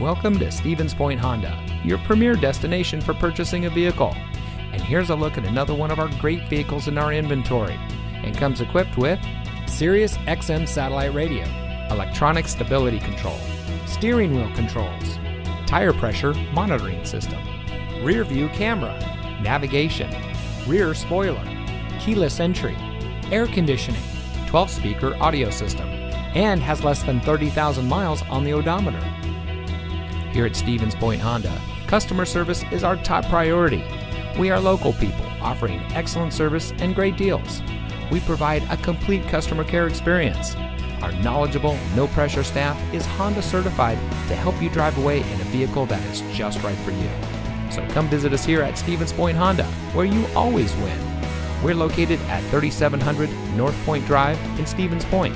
Welcome to Stevens Point Honda, your premier destination for purchasing a vehicle. And here's a look at another one of our great vehicles in our inventory, and comes equipped with Sirius XM satellite radio, electronic stability control, steering wheel controls, tire pressure monitoring system, rear view camera, navigation, rear spoiler, keyless entry, air conditioning, 12-speaker audio system, and has less than 30,000 miles on the odometer. Here at Stevens Point Honda, customer service is our top priority. We are local people offering excellent service and great deals. We provide a complete customer care experience. Our knowledgeable, no-pressure staff is Honda certified to help you drive away in a vehicle that is just right for you. So come visit us here at Stevens Point Honda, where you always win. We're located at 3700 North Point Drive in Stevens Point.